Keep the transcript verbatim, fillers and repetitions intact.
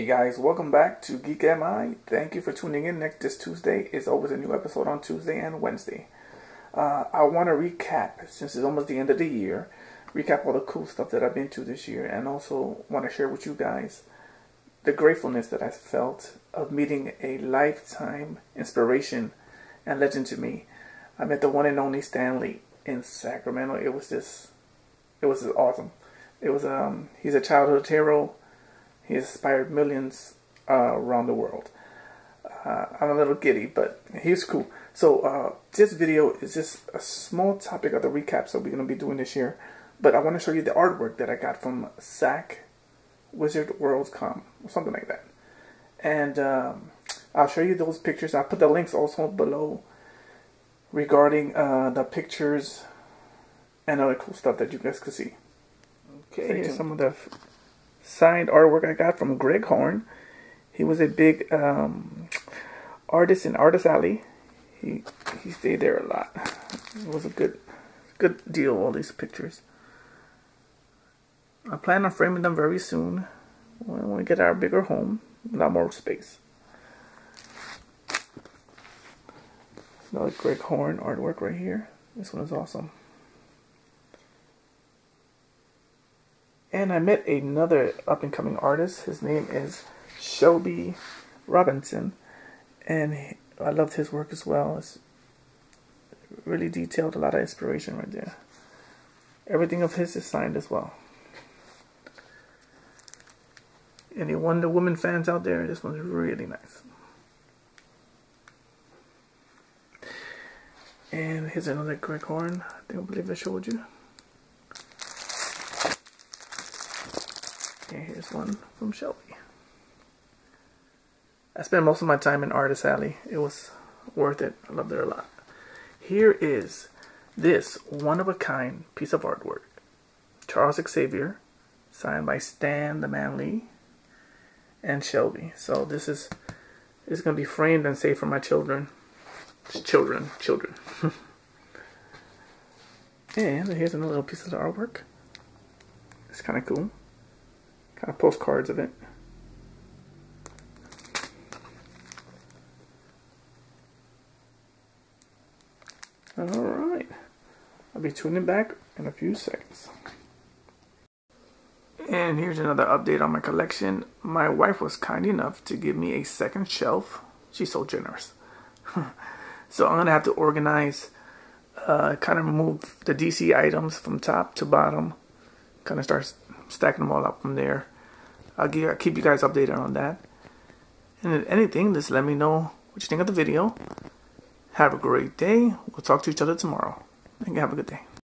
Hey guys, welcome back to GeekAmI. Thank you for tuning in. Next this Tuesday is always a new episode on Tuesday and Wednesday. Uh, I want to recap, since it's almost the end of the year, recap all the cool stuff that I've been to this year, and also want to share with you guys the gratefulness that I felt of meeting a lifetime inspiration and legend to me. I met the one and only Stan Lee in Sacramento. It was just, it was just awesome. It was um, he's a childhood hero. He inspired millions uh, around the world. Uh, I'm a little giddy, but he's cool. So uh, this video is just a small topic of the recaps that we're going to be doing this year. But I want to show you the artwork that I got from Sac Wizard World Con, or something like that. And um, I'll show you those pictures. I'll put the links also below regarding uh, the pictures and other cool stuff that you guys could see. Okay, here's some of the signed artwork I got from Greg Horn. He was a big um, artist in Artist Alley. He he stayed there a lot. It was a good good deal. All these pictures. I plan on framing them very soon when we get our bigger home, a lot more space. It's another Greg Horn artwork right here. This one is awesome. And I met another up-and-coming artist. His name is Shelby Robinson. And he, I loved his work as well. It's really detailed, a lot of inspiration right there. Everything of his is signed as well. Any Wonder Woman fans out there, this one's really nice. And here's another Greg Horn. I think I believe I showed you. And here's one from Shelby. I spent most of my time in Artist Alley. It was worth it. I loved it a lot. Here is this one-of-a-kind piece of artwork. Charles Xavier, signed by Stan the Man Lee, and Shelby. So this is, this is going to be framed and saved for my children. Children, children. And here's another little piece of the artwork. It's kind of cool. Kind of postcards of it. Alright. I'll be tuning back in a few seconds. And here's another update on my collection. My wife was kind enough to give me a second shelf. She's so generous. So I'm going to have to organize, uh, kind of remove the D C items from top to bottom. Kind of start stacking them all up from there. I'll, give, I'll keep you guys updated on that. And if anything, just let me know what you think of the video. Have a great day. We'll talk to each other tomorrow. And have a good day.